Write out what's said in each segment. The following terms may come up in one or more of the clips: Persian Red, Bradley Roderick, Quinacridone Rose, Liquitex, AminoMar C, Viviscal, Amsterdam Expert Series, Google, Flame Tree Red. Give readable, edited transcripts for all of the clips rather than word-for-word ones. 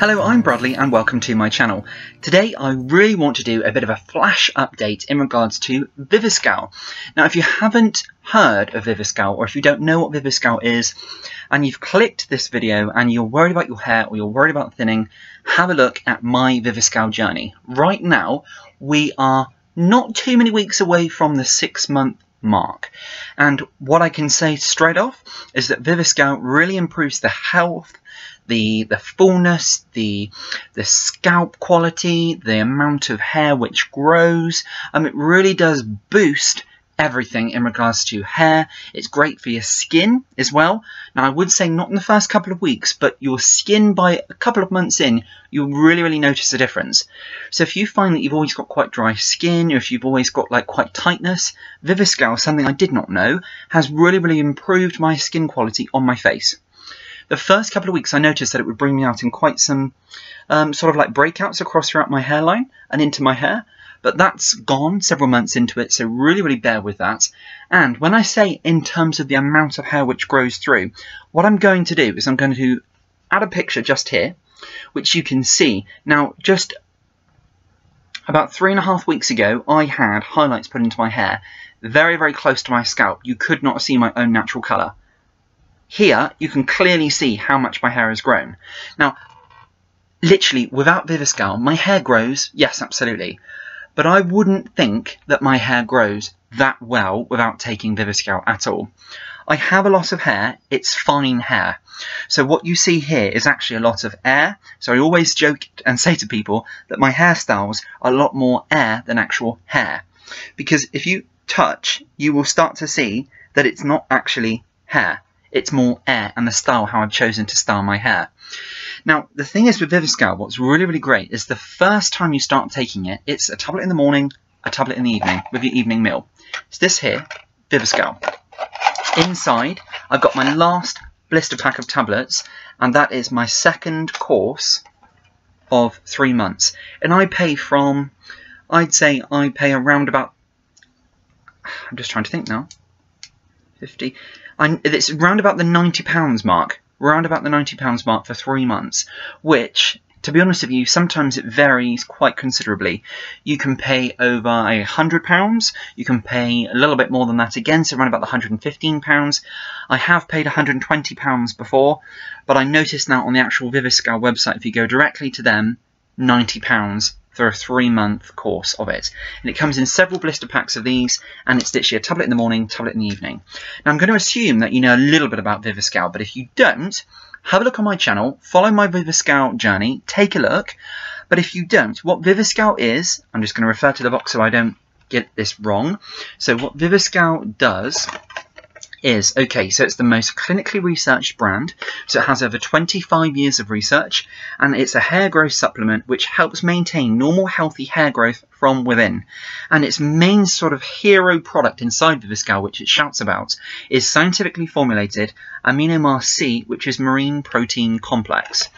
Hello, I'm Bradley and welcome to my channel. Today I really want to do a bit of a flash update in regards to Viviscal. Now if you haven't heard of Viviscal, or if you don't know what Viviscal is and you've clicked this video and you're worried about your hair or you're worried about thinning, have a look at my Viviscal journey. Right now we are not too many weeks away from the 6-month mark, and what I can say straight off is that Viviscal really improves the health, the fullness, the scalp quality, the amount of hair which grows. It really does boost everything in regards to hair. It's great for your skin as well. Now I would say not in the first couple of weeks, but your skin by a couple of months in, you'll really notice the difference. So if you find that you've always got quite dry skin, or if you've always got like quite tightness, Viviscal, something I did not know, has really improved my skin quality on my face. The first couple of weeks I noticed that it would bring me out in quite some sort of like breakouts across throughout my hairline and into my hair, but that's gone several months into it, so really bear with that. And when I say in terms of the amount of hair which grows through, what I'm going to do is I'm going to add a picture just here, which you can see. Now just about 3.5 weeks ago, I had highlights put into my hair, very close to my scalp. You could not see my own natural colour. Here, you can clearly see how much my hair has grown. Now, literally, without Viviscal, my hair grows, yes, absolutely. But I wouldn't think that my hair grows that well without taking Viviscal at all. I have a lot of hair, it's fine hair. So what you see here is actually a lot of air. So I always joke and say to people that my hairstyles are a lot more air than actual hair. Because if you touch, you will start to see that it's not actually hair. It's more air, and the style, how I've chosen to style my hair. Now, the thing is with Viviscal, what's really great is the first time you start taking it, it's a tablet in the morning, a tablet in the evening with your evening meal. It's this here, Viviscal. Inside, I've got my last blister pack of tablets, and that is my second course of 3 months. And I pay from, I'd say I pay around about, I'm just trying to think now, 50. It's round about the £90 mark, round about the £90 mark for 3 months, which, to be honest with you, sometimes it varies quite considerably. You can pay over £100, you can pay a little bit more than that again, so around about the £115. I have paid £120 before, but I noticed now on the actual Viviscal website, if you go directly to them, £90 for a 3-month course of it. And it comes in several blister packs of these, and it's literally a tablet in the morning, tablet in the evening. Now I'm going to assume that you know a little bit about Viviscal, but if you don't, have a look on my channel, follow my Viviscal journey, take a look. But if you don't, what Viviscal is, I'm just going to refer to the box so I don't get this wrong. So what Viviscal does is, okay, so it's the most clinically researched brand, so it has over 25 years of research, and it's a hair growth supplement which helps maintain normal healthy hair growth from within. And its main sort of hero product inside Viviscal, which it shouts about, is scientifically formulated AminoMar C, which is marine protein complex.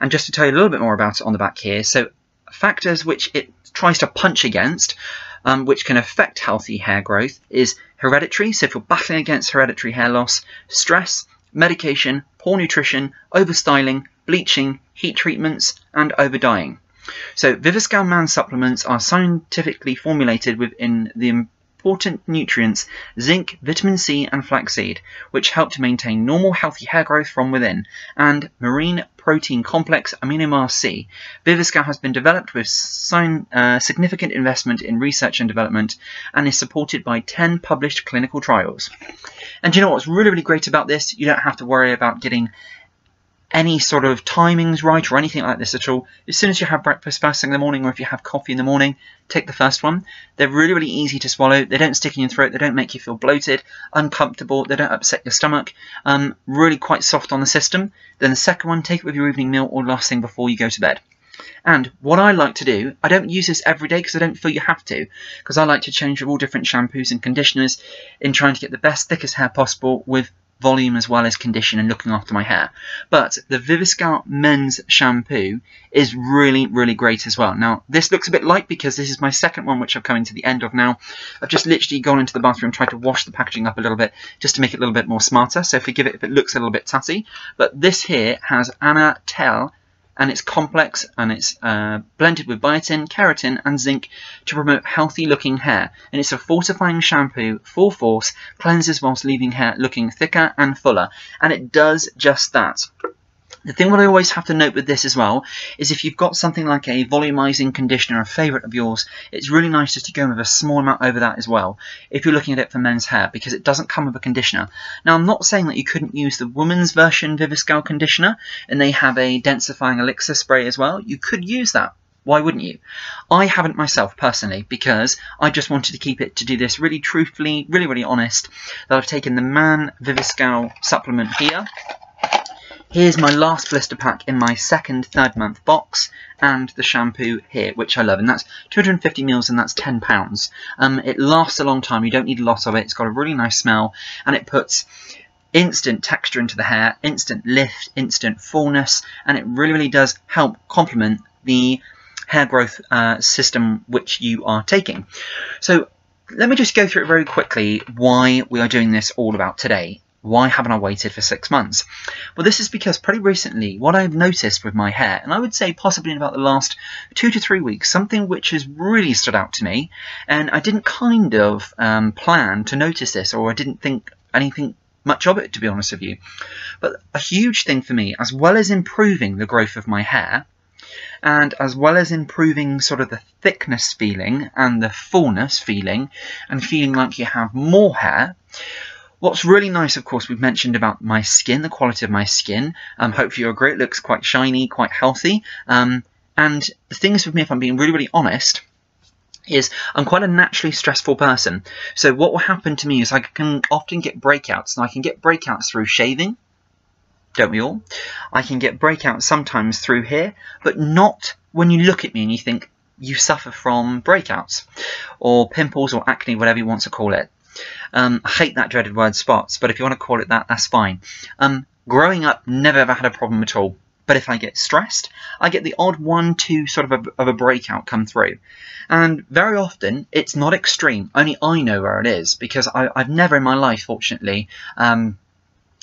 And just to tell you a little bit more about it on the back here, so factors which it tries to punch against, which can affect healthy hair growth, is hereditary, so if you're battling against hereditary hair loss, stress, medication, poor nutrition, overstyling, bleaching, heat treatments, and overdying. So Viviscal Man supplements are scientifically formulated within the important nutrients zinc, vitamin C, and flaxseed, which help to maintain normal healthy hair growth from within, and marine protein complex AminoMar C. Viviscal has been developed with significant investment in research and development, and is supported by 10 published clinical trials. And you know what's really great about this? You don't have to worry about getting any sort of timings right or anything like this at all. As soon as you have breakfast first thing in the morning, or if you have coffee in the morning, take the first one. They're really easy to swallow. They don't stick in your throat. They don't make you feel bloated, uncomfortable. They don't upset your stomach. Really quite soft on the system. Then the second one, take it with your evening meal or last thing before you go to bed. And what I like to do, I don't use this every day because I don't feel you have to, because I like to change with all different shampoos and conditioners in trying to get the best, thickest hair possible with volume as well as condition and looking after my hair. But the Viviscal men's shampoo is really great as well. Now this looks a bit light because this is my second one, which I've come into the end of now. I've just literally gone into the bathroom, tried to wash the packaging up a little bit just to make it a little bit more smarter, so forgive it if it looks a little bit tatty. But this here has Anna Tell and it's complex, and it's blended with biotin, keratin and zinc to promote healthy looking hair, and it's a fortifying shampoo for force, cleanses whilst leaving hair looking thicker and fuller, and it does just that. The thing that I always have to note with this as well is if you've got something like a volumizing conditioner, a favourite of yours, it's really nice just to go in with a small amount over that as well if you're looking at it for men's hair, because it doesn't come with a conditioner. Now, I'm not saying that you couldn't use the woman's version Viviscal conditioner, and they have a densifying elixir spray as well. You could use that. Why wouldn't you? I haven't myself personally, because I just wanted to keep it to do this really truthfully, really, really honest, that I've taken the Man Viviscal supplement here. Here's my last blister pack in my third month box, and the shampoo here, which I love, and that's 250ml, and that's £10. It lasts a long time, you don't need a lot of it, it's got a really nice smell, and it puts instant texture into the hair, instant lift, instant fullness, and it really, really does help complement the hair growth system which you are taking. So let me just go through it very quickly, why we are doing this all about today. Why haven't I waited for 6 months? Well, this is because pretty recently what I've noticed with my hair, and I would say possibly in about the last 2 to 3 weeks, something which has really stood out to me, and I didn't kind of plan to notice this, or I didn't think anything much of it, to be honest with you. But a huge thing for me, as well as improving the growth of my hair, and as well as improving sort of the thickness feeling and the fullness feeling and feeling like you have more hair, what's really nice, of course, we've mentioned about my skin, the quality of my skin. Hopefully you agree, it looks quite shiny, quite healthy. And the thing is with me, if I'm being really, really honest, is I'm quite a naturally stressful person. So what will happen to me is I can often get breakouts, and I can get breakouts through shaving. Don't we all? I can get breakouts sometimes through here, but not when you look at me and you think you suffer from breakouts or pimples or acne, whatever you want to call it. I hate that dreaded word, spots, but if you want to call it that, that's fine. Growing up, never ever had a problem at all, but if I get stressed, I get the odd 1-2 sort of a breakout come through, and very often it's not extreme. Only I know where it is, because I've never in my life, fortunately,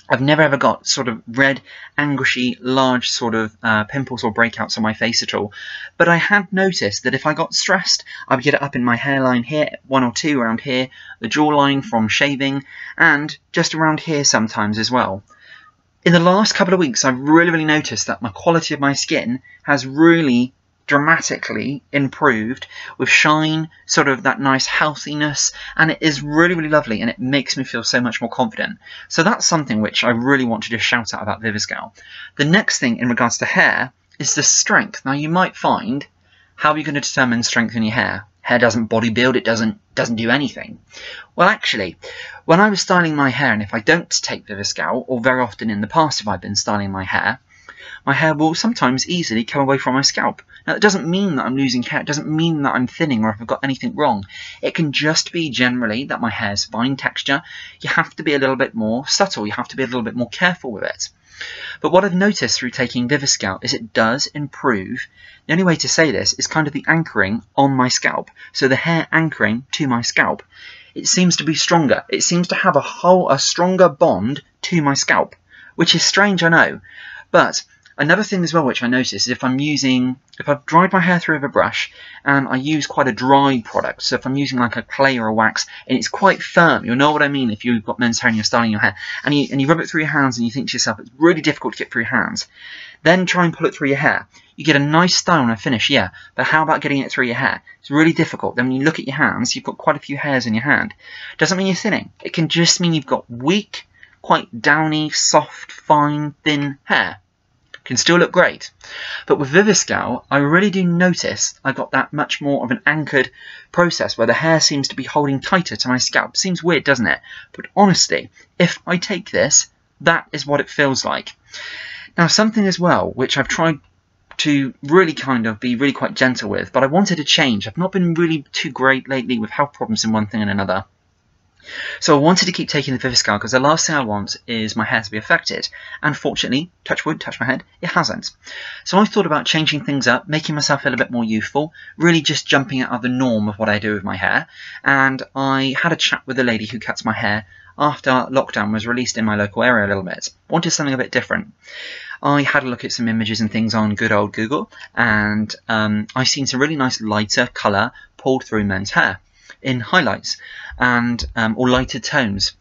I've never ever got sort of red, angushy, large sort of pimples or breakouts on my face at all. But I had noticed that if I got stressed, I would get it up in my hairline here, 1 or 2 around here, the jawline from shaving, and just around here sometimes as well. In the last couple of weeks, I've really, really noticed that my quality of my skin has really dramatically improved, with shine, sort of that nice healthiness, and it is really, really lovely, and it makes me feel so much more confident. So that's something which I really want to just shout out about Viviscal. The next thing in regards to hair is the strength. Now, you might find, how are you going to determine strength in your hair? Hair doesn't bodybuild, it doesn't do anything. Well, actually, when I was styling my hair, and if I don't take Viviscal, or very often in the past if I've been styling my hair will sometimes easily come away from my scalp. Now, it doesn't mean that I'm losing hair, it doesn't mean that I'm thinning or if I've got anything wrong. It can just be generally that my hair's fine texture. You have to be a little bit more subtle, you have to be a little bit more careful with it. But what I've noticed through taking Viviscal is it does improve. The only way to say this is kind of the anchoring on my scalp, so the hair anchoring to my scalp. It seems to be stronger, it seems to have a stronger bond to my scalp, which is strange, I know. But another thing as well which I notice is if I've dried my hair through with a brush and I use quite a dry product, so if I'm using like a clay or a wax and it's quite firm, you'll know what I mean if you've got men's hair and you're styling your hair, and you rub it through your hands and you think to yourself, it's really difficult to get through your hands, then try and pull it through your hair. You get a nice style and a finish, yeah, but how about getting it through your hair? It's really difficult. Then when you look at your hands, you've got quite a few hairs in your hand. Doesn't mean you're thinning. It can just mean you've got weak, quite downy, soft, fine, thin hair. Can still look great. But with Viviscal, I really do notice I got that much more of an anchored process where the hair seems to be holding tighter to my scalp. Seems weird, doesn't it? But honestly, if I take this, that is what it feels like. Now, something as well, which I've tried to really kind of be really quite gentle with, but I wanted to change. I've not been really too great lately with health problems in one thing and another. So I wanted to keep taking the Viviscal because the last thing I want is my hair to be affected. And fortunately, touch wood, touch my head, it hasn't. So I thought about changing things up, making myself a little bit more youthful, really just jumping out of the norm of what I do with my hair. And I had a chat with the lady who cuts my hair after lockdown was released in my local area a little bit. Wanted something a bit different. I had a look at some images and things on good old Google, and I've seen some really nice lighter colour pulled through men's hair in highlights and or lighter tones.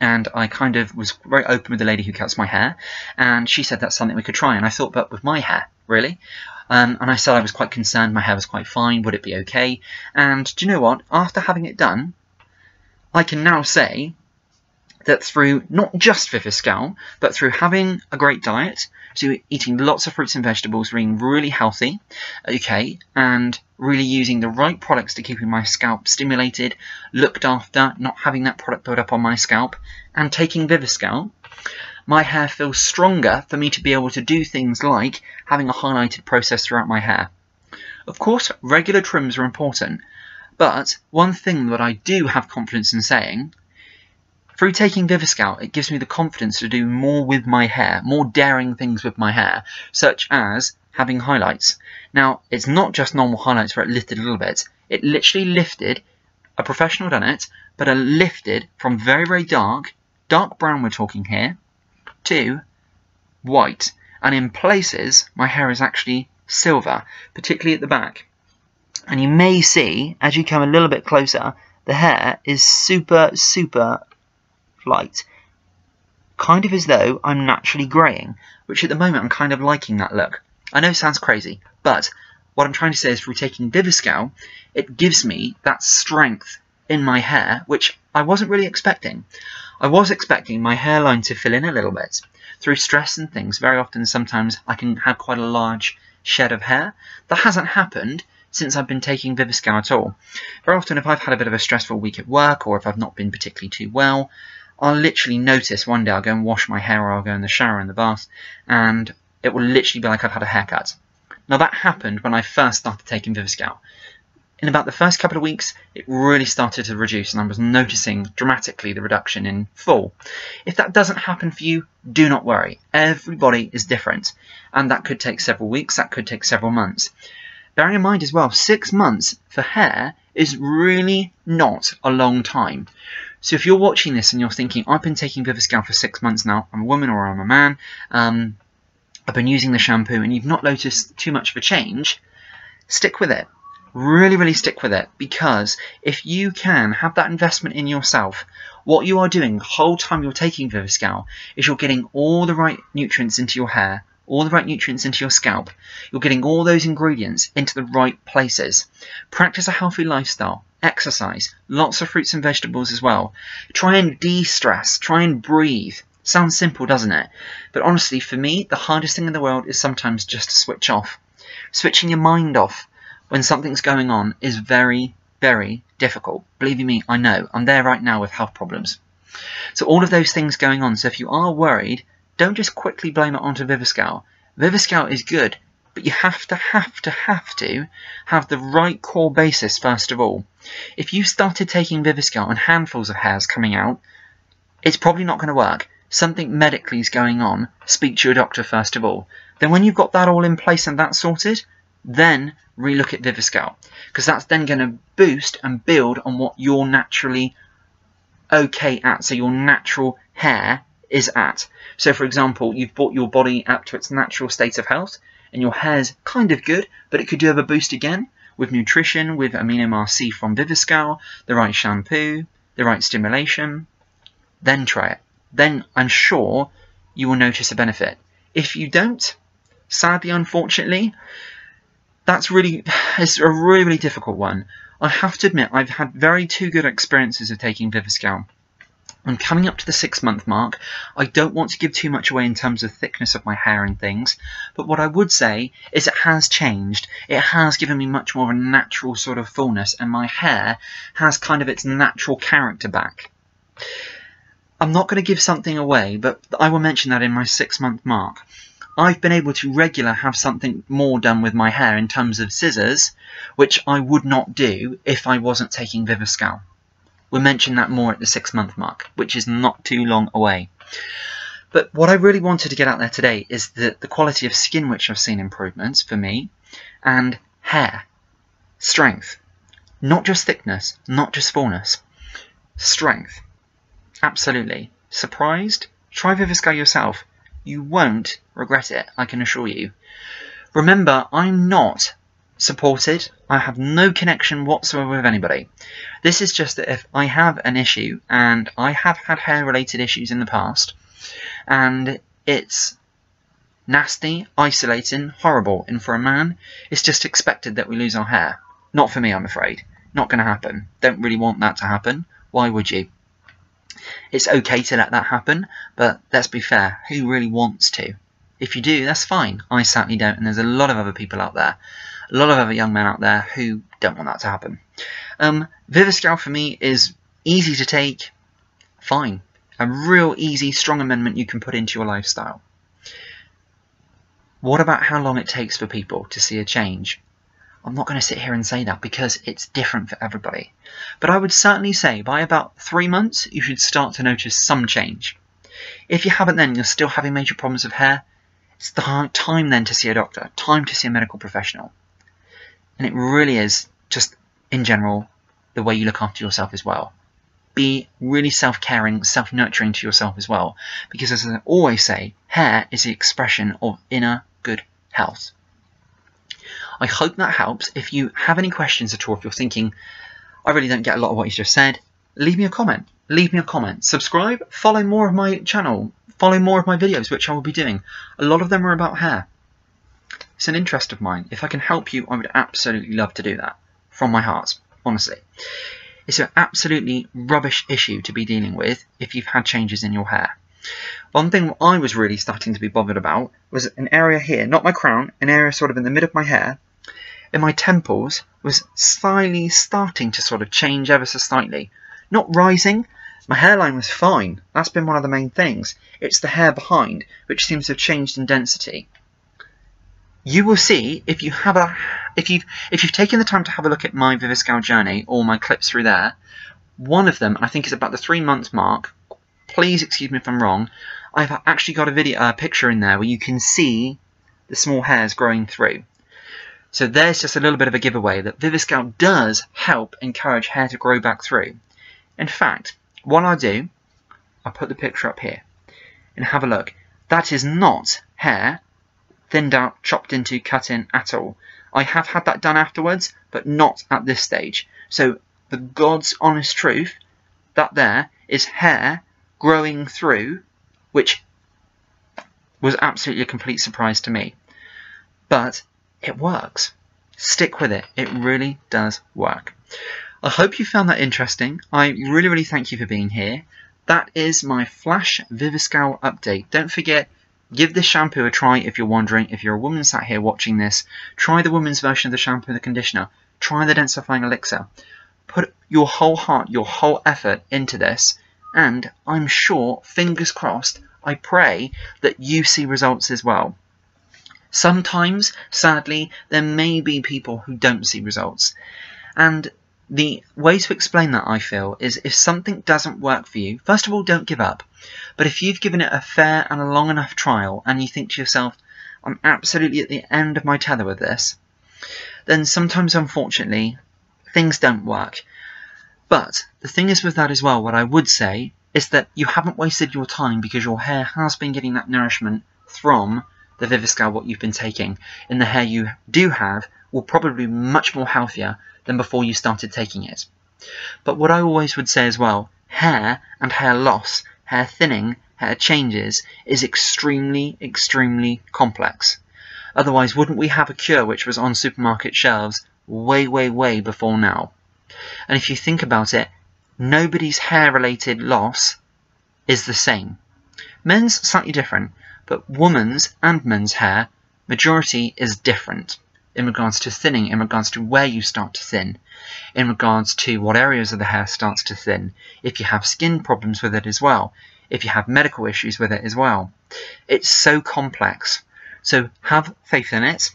And I kind of was very open with the lady who cuts my hair, and she said that's something we could try. And I thought, but with my hair, really? And I said I was quite concerned, my hair was quite fine, would it be okay? And do you know what? After having it done, I can now say that through not just Viviscal, but through having a great diet, so eating lots of fruits and vegetables, being really healthy, okay, and really using the right products to keeping my scalp stimulated, looked after, not having that product build up on my scalp, and taking Viviscal, my hair feels stronger for me to be able to do things like having a highlighted process throughout my hair. Of course, regular trims are important, but one thing that I do have confidence in saying, through taking Viviscal, it gives me the confidence to do more with my hair, more daring things with my hair, such as having highlights. Now, it's not just normal highlights where it lifted a little bit. It literally lifted, a professional done it, but it lifted from very, very dark brown we're talking here, to white. And in places, my hair is actually silver, particularly at the back. And you may see, as you come a little bit closer, the hair is super, super light, kind of as though I'm naturally greying, which at the moment I'm kind of liking that look. I know it sounds crazy, but what I'm trying to say is through taking Viviscal, it gives me that strength in my hair, which I wasn't really expecting. I was expecting my hairline to fill in a little bit. Through stress and things, very often sometimes I can have quite a large shed of hair. That hasn't happened since I've been taking Viviscal at all. Very often if I've had a bit of a stressful week at work, or if I've not been particularly too well, I'll literally notice one day I'll go and wash my hair, or I'll go in the shower in the bath, and it will literally be like I've had a haircut. Now that happened when I first started taking Viviscal. In about the first couple of weeks, it really started to reduce, and I was noticing dramatically the reduction in full. If that doesn't happen for you, do not worry. Everybody is different, and that could take several weeks, that could take several months. Bearing in mind as well, 6 months for hair is really not a long time. So if you're watching this and you're thinking, I've been taking Viviscal for 6 months now, I'm a woman or I'm a man, I've been using the shampoo and you've not noticed too much of a change, stick with it. Really, really stick with it, because if you can have that investment in yourself, what you are doing the whole time you're taking Viviscal is you're getting all the right nutrients into your hair, all the right nutrients into your scalp. You're getting all those ingredients into the right places. Practice a healthy lifestyle, exercise, lots of fruits and vegetables as well. Try and de-stress, try and breathe. Sounds simple, doesn't it? But honestly, for me, the hardest thing in the world is sometimes just to switch off. Switching your mind off when something's going on is very, very difficult. Believe me, I know. I'm there right now with health problems. So all of those things going on. So if you are worried, don't just quickly blame it onto Viviscal. Viviscal is good, but you have to have the right core basis first of all. If you started taking Viviscal and handfuls of hairs coming out, it's probably not going to work. Something medically is going on. Speak to your doctor first of all. Then when you've got that all in place and that's sorted, then relook at Viviscal, because that's then going to boost and build on what you're naturally okay at, so your natural hair is at. So for example, you've brought your body up to its natural state of health and your hair's kind of good, but it could do have a boost again with nutrition, with AminoMar C from Viviscal, the right shampoo, the right stimulation. Then try it. Then I'm sure you will notice a benefit. If you don't, sadly, unfortunately, it's a really, really difficult one. I have to admit, I've had two good experiences of taking Viviscal. I'm coming up to the 6 month mark. I don't want to give too much away in terms of thickness of my hair and things, but what I would say is it has changed. It has given me much more of a natural sort of fullness, and my hair has kind of its natural character back. I'm not going to give something away, but I will mention that in my 6 month mark. I've been able to regularly have something more done with my hair in terms of scissors, which I would not do if I wasn't taking Viviscal. We'll mention that more at the 6 month mark, which is not too long away. But what I really wanted to get out there today is the quality of skin, which I've seen improvements for me, and hair. Strength. Not just thickness, not just fullness. Strength. Absolutely. Surprised? Try Viviscal yourself. You won't regret it, I can assure you. Remember, I'm not supported. I have no connection whatsoever with anybody. This is just that if I have an issue, and I have had hair-related issues in the past, and it's nasty, isolating, horrible, and for a man, it's just expected that we lose our hair. Not for me, I'm afraid. Not going to happen. Don't really want that to happen. Why would you? It's okay to let that happen, but let's be fair, who really wants to? If you do, that's fine. I certainly don't, and there's a lot of other people out there, a lot of other young men out there who don't want that to happen. Viviscal for me is easy to take, fine. A real easy, strong amendment you can put into your lifestyle. What about how long it takes for people to see a change? I'm not going to sit here and say that because it's different for everybody. But I would certainly say by about 3 months, you should start to notice some change. If you haven't then, you're still having major problems with hair, it's the time then to see a doctor, time to see a medical professional. And it really is just, in general, the way you look after yourself as well. Be really self-caring, self-nurturing to yourself as well. Because as I always say, hair is the expression of inner good health. I hope that helps. If you have any questions at all, if you're thinking, I really don't get a lot of what you just said, leave me a comment. Leave me a comment. Subscribe, follow more of my channel, follow more of my videos, which I will be doing. A lot of them are about hair. It's an interest of mine. If I can help you, I would absolutely love to do that. From my heart, honestly. It's an absolutely rubbish issue to be dealing with if you've had changes in your hair. One thing I was really starting to be bothered about was an area here, not my crown, an area sort of in the middle of my hair, in my temples, was slightly starting to sort of change ever so slightly. Not rising, my hairline was fine, that's been one of the main things. It's the hair behind, which seems to have changed in density. You will see, if you have if you've taken the time to have a look at my Viviscal journey, or my clips through there, one of them, I think, is about the 3 month mark. Please excuse me if I'm wrong. I've actually got a video, a picture in there where you can see the small hairs growing through. So there's just a little bit of a giveaway that Viviscal does help encourage hair to grow back through. In fact, what I'll do, I'll put the picture up here and have a look. That is not hair thinned out, chopped into, cut in at all. I have had that done afterwards, but not at this stage. So the God's honest truth, that there is hair growing through, which was absolutely a complete surprise to me. But it works. Stick with it. It really does work. I hope you found that interesting. I really, really thank you for being here. That is my Flash Viviscal update. Don't forget, give this shampoo a try if you're wondering. If you're a woman sat here watching this, try the woman's version of the shampoo and the conditioner. Try the densifying elixir. Put your whole heart, your whole effort into this. And I'm sure, fingers crossed, I pray that you see results as well. Sometimes, sadly, there may be people who don't see results. And the way to explain that, I feel, is if something doesn't work for you, first of all, don't give up. But if you've given it a fair and a long enough trial and you think to yourself, I'm absolutely at the end of my tether with this, then sometimes, unfortunately, things don't work. But the thing is with that as well, what I would say is that you haven't wasted your time because your hair has been getting that nourishment from the Viviscal, what you've been taking. And the hair you do have will probably be much more healthier than before you started taking it. But what I always would say as well, hair and hair loss, hair thinning, hair changes is extremely, extremely complex. Otherwise, wouldn't we have a cure which was on supermarket shelves way, way, way before now? And if you think about it, nobody's hair-related loss is the same. Men's slightly different, but women's and men's hair, majority is different in regards to thinning, in regards to where you start to thin, in regards to what areas of the hair starts to thin, if you have skin problems with it as well, if you have medical issues with it as well. It's so complex. So have faith in it,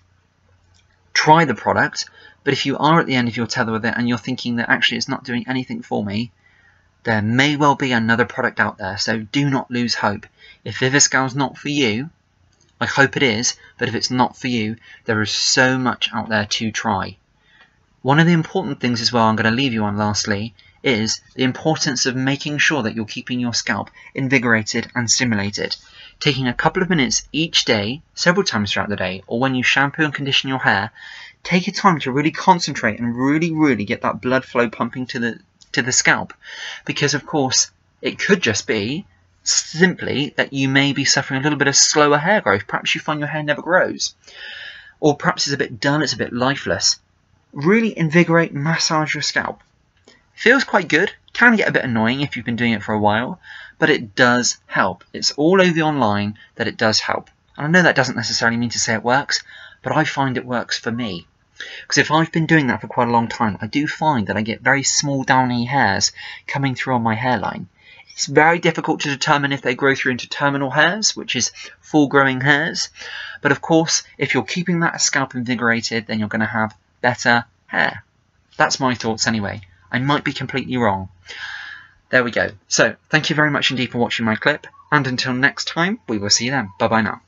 try the product. But if you are at the end of your tether with it and you're thinking that actually it's not doing anything for me, there may well be another product out there. So do not lose hope. If Viviscal's not for you, I hope it is. But if it's not for you, there is so much out there to try. One of the important things as well I'm going to leave you on lastly is the importance of making sure that you're keeping your scalp invigorated and stimulated. taking a couple of minutes each day, several times throughout the day, or when you shampoo and condition your hair, take your time to really concentrate and really get that blood flow pumping to the scalp. Because of course, it could just be simply that you may be suffering a little bit of slower hair growth. Perhaps you find your hair never grows, or perhaps it's a bit dull, it's a bit lifeless. Really invigorate, massage your scalp. Feels quite good, can get a bit annoying if you've been doing it for a while, but it does help. It's all over the online that it does help. And I know that doesn't necessarily mean to say it works, but I find it works for me. Because if I've been doing that for quite a long time, I do find that I get very small downy hairs coming through on my hairline. It's very difficult to determine if they grow through into terminal hairs, which is full-growing hairs. But of course, if you're keeping that scalp invigorated, then you're going to have better hair. That's my thoughts anyway. I might be completely wrong. There we go. So, thank you very much indeed for watching my clip. And until next time, we will see you then. Bye-bye now.